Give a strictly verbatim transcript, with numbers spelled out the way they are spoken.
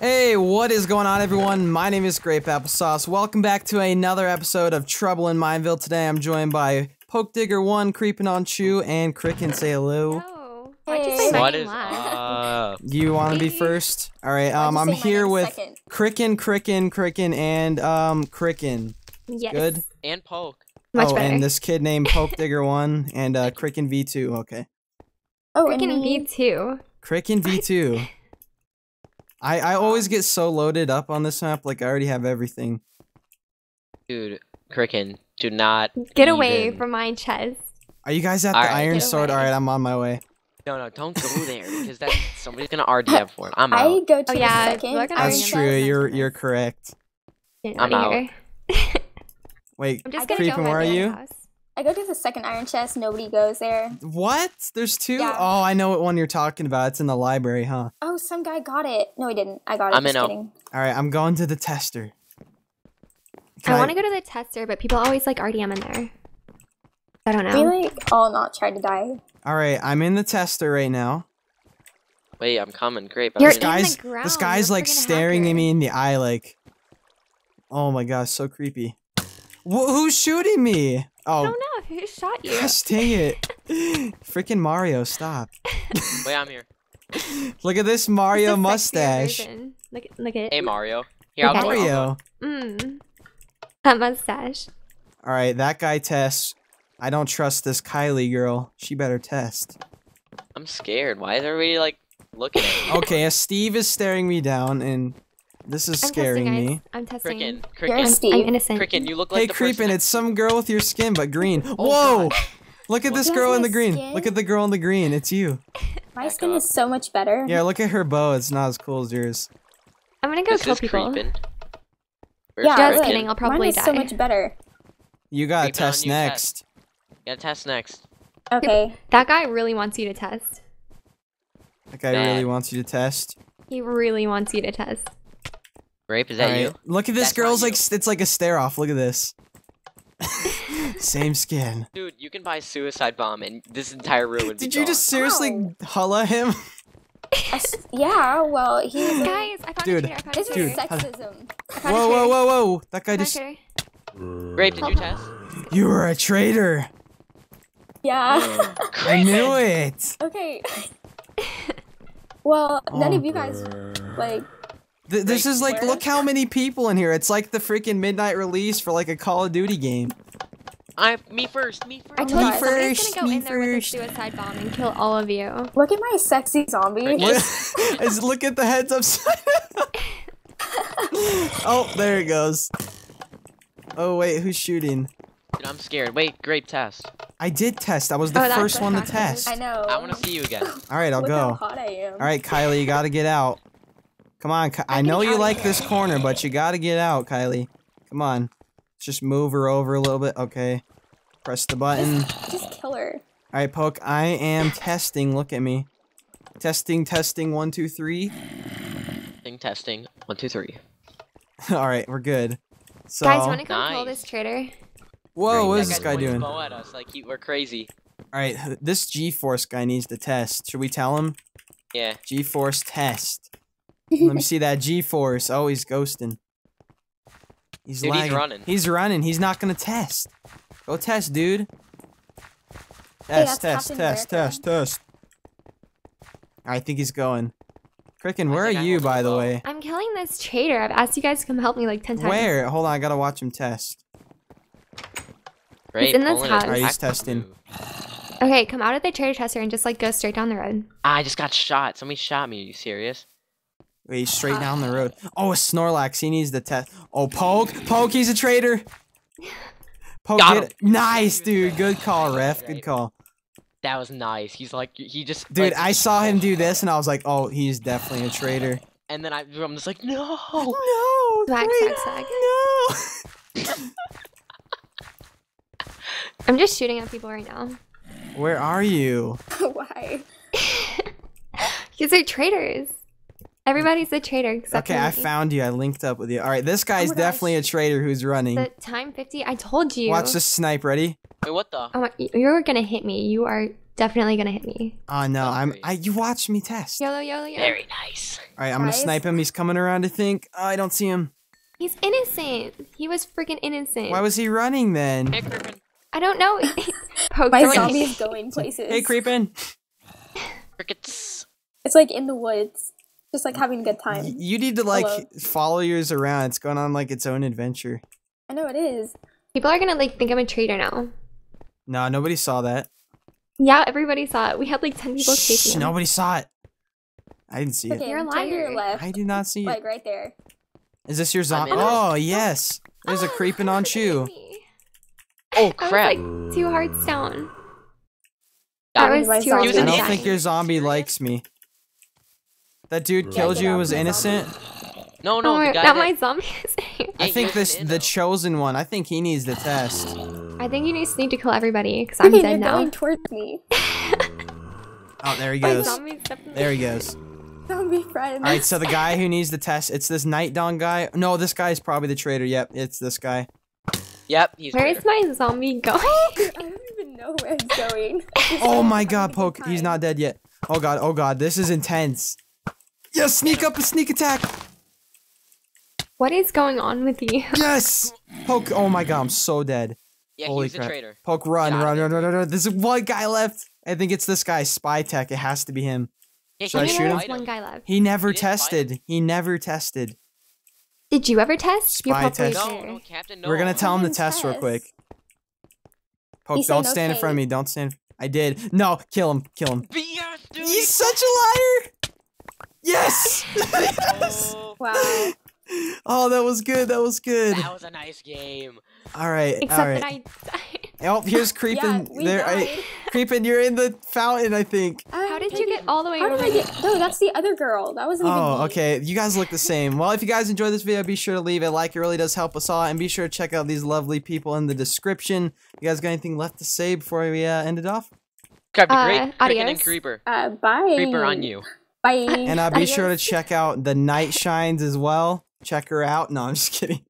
Hey, what is going on, everyone? My name is Grape Applesauce. Welcome back to another episode of Trouble in Mineville. Today I'm joined by Poke Digger One, Creepin On Chew, and Kricken. Say hello. Hello. Hey. What is up? You want to be first? All right. Um, I'm here with second. Kricken, Kricken, Kricken, and um, Kricken. Yes. Good. And Poke. Much oh, better. And this kid named Poke Digger One and uh, Kricken V two. Okay. Oh, Kricken V two. Kricken V two. I, I always get so loaded up on this map, like I already have everything. Dude, Kricken, do not get even... away from my chest. Are you guys at all the right, iron sword? Alright, I'm on my way. No, no, don't go there, because that somebody's gonna R D F for it. I'm out. I go to oh, the yeah, second. That's true, you're you're correct. Get I'm out. out. Wait, Creepin, where are you? House. I go to the second iron chest, nobody goes there. What? There's two? Yeah. Oh, I know what one you're talking about. It's in the library, huh? Oh, some guy got it. No, he didn't. I got it. I'm in. All right, I'm going to the tester. Can I, I... want to go to the tester, but people always like R D M in there. I don't know. We like all not try to die. All right, I'm in the tester right now. Wait, I'm coming. Great. You're this guy's, the ground. This guy's you're like staring hacker. at me in the eye like, oh my gosh, so creepy. Wh who's shooting me? Oh. I don't know who shot you. Gosh dang it. Freaking Mario, stop. Wait, I'm here. Look at this Mario mustache. Look, look at it. Hey, Mario. Here, I'll Mario. Mm. That mustache. Alright, that guy tests. I don't trust this Kylie girl. She better test. I'm scared. Why is everybody, like, looking at me? Okay, Steve is staring me down, and this is I'm scaring testing, me. I'm testing. Kricken, Kricken, I'm, I'm innocent. Kricken, you look like hey, the Kricken, person. It's some girl with your skin, but green. Oh, whoa! God. Look at what? this girl in the green. Skin? Look at the girl in the green. It's you. My Back skin up. is so much better. Yeah, look at her bow. It's not as cool as yours. I'm gonna go this kill people. Yeah, just kidding. I'll probably Mine is die. so much better. You gotta Kricken, test you next. Test. You gotta test next. Okay. That guy really wants you to test. That guy Man. really wants you to test. He really wants you to test. Grape, is that right. you? Look at this That's girl's like it's like a stare off. Look at this. Same skin. Dude, you can buy suicide bomb and this entire room would be Did you gone. just seriously Ow. holla him? I, yeah, well, he was Guys, I found dude, a chair. I found this a chair. is sexism. I found whoa, a chair. whoa, whoa, whoa. That guy just Grape, did you test? You were a traitor. Yeah. I knew it. Okay. Well, oh, none of you guys like Th this Wait, is like, look how many people in here. It's like the freaking midnight release for like a Call of Duty game. I, me first, me first. I told you, somebody's gonna go in there with a suicide bomb and kill all of you. Look at my sexy zombie. Look at the heads upside down. Oh, there it goes. Oh wait, who's shooting? Dude, I'm scared. Wait, Grape, test. I did test. I was the oh, first one to test. I know. I want to see you again. All right, I'll look go. How hot I am. All right, Kylie, you gotta get out. Come on, Ki I, I know you like this corner, but you gotta get out, Kylie. Come on. Just move her over a little bit. Okay. Press the button. Just, just kill her. Alright, Poke, I am testing. Look at me. Testing, testing, one, two, three. Testing, testing, one, two, three. Alright, we're good. So, guys, wanna come nice. kill this traitor? Whoa, what is this guy doing? At us, like he, we're crazy. Alright, this G Force guy needs to test. Should we tell him? Yeah. G Force test. Let me see that G Force. Oh, he's ghosting. He's dude, lagging. He's running. He's running. He's not gonna test. Go test, dude. Test, hey, test, test, test, test. I think he's going. Kricken, where are I you, by the low. way? I'm killing this traitor. I've asked you guys to come help me like ten times. Where? Hold on, I gotta watch him test. Great. He's in this house. Alright, he's testing. Okay, come out of the traitor tester and just like go straight down the road. I just got shot. Somebody shot me. Are you serious? Wait, straight down the road. Oh, a Snorlax. He needs the test. Oh, Poke. Poke, he's a traitor. Poke, Got him. It. Nice, dude. Good call, ref. Good call. That was nice. He's like, he just. Dude, like, I saw him do this, and I was like, oh, he's definitely a traitor. And then I, I'm just like, no. No. Swag, swag, swag. No. I'm just shooting at people right now. Where are you? Why? Because they're traitors. Everybody's a traitor except Okay, me. I found you. I linked up with you. All right, this guy's oh definitely a traitor who's running. The time fifty. I told you. Watch this snipe. Ready? Wait, what the? Oh, you're gonna hit me. You are definitely gonna hit me. Oh, uh, no. Oh, I'm. I, you watch me test. YOLO, YOLO, YOLO. Very nice. All right, I'm Guys? gonna snipe him. He's coming around, I think. Oh, I don't see him. He's innocent. He was freaking innocent. Why was he running then? Hey, Creepin. I don't know. My zombie's going places. Hey, Creepin. Crickets. It's like in the woods. Just like having a good time. You need to like Hello. follow yours around. It's going on like its own adventure. I know it is. People are gonna like think I'm a traitor now. No, nobody saw that. Yeah, everybody saw it. We had like ten people Shh, chasing him. Nobody saw it. I didn't see okay, it. You're a liar. To your left. I did not see like, it. Like right there. Is this your zombie? Oh, yes. There's a Creepin On Chew. Oh crap! I was, like, two hearts down. That was two hearts down. I don't think your zombie likes me. That dude yeah, killed you. Was innocent. Zombie. No, no, oh, the guy not that... my zombie. I think this the chosen one. I think he needs the test. I think you just need to kill everybody because I'm dead now. You're going towards me. Oh, there he goes. There he goes. Zombie friend. All right, so the guy who needs the test, it's this Night Dawn guy. No, this guy is probably the traitor. Yep, it's this guy. Yep. He's where is my zombie going? I don't even know where he's going. Oh my God, Poke! He's not dead yet. Oh God! Oh God! This is intense. Yes, sneak up and sneak attack. What is going on with you? Yes, Poke. Oh my God, I'm so dead. Yeah, Holy he's crap. a traitor. Poke, run, run, run, run, run, run. There's one guy left. I think it's this guy, Spy Tech. It has to be him. Yeah, Should I shoot him? One guy left. He never he tested. Him. He never tested. Did you ever test? Spy You're test. No, no, Captain, no. We're gonna tell him to test real quick. Poke, don't no stand okay. in front of me. Don't stand. I did. No, kill him. Kill him. He's such a liar. Yes! Yes! Oh, wow. Oh, that was good. That was good. That was a nice game. All right. Except all right. that I died. Oh, here's Creepin. Yeah, there, I, Creepin, you're in the fountain, I think. Uh, How did you get all the way over? No, that's the other girl. That wasn't even me. Oh, okay. You guys look the same. Well, if you guys enjoyed this video, be sure to leave a like. It really does help us all. And be sure to check out these lovely people in the description. You guys got anything left to say before we uh, end it off? Great. Uh, Creepin and Creeper. Uh, bye. Creeper on you. Bye. And uh, be sure to check out the Night Shines as well. Check her out. No, I'm just kidding.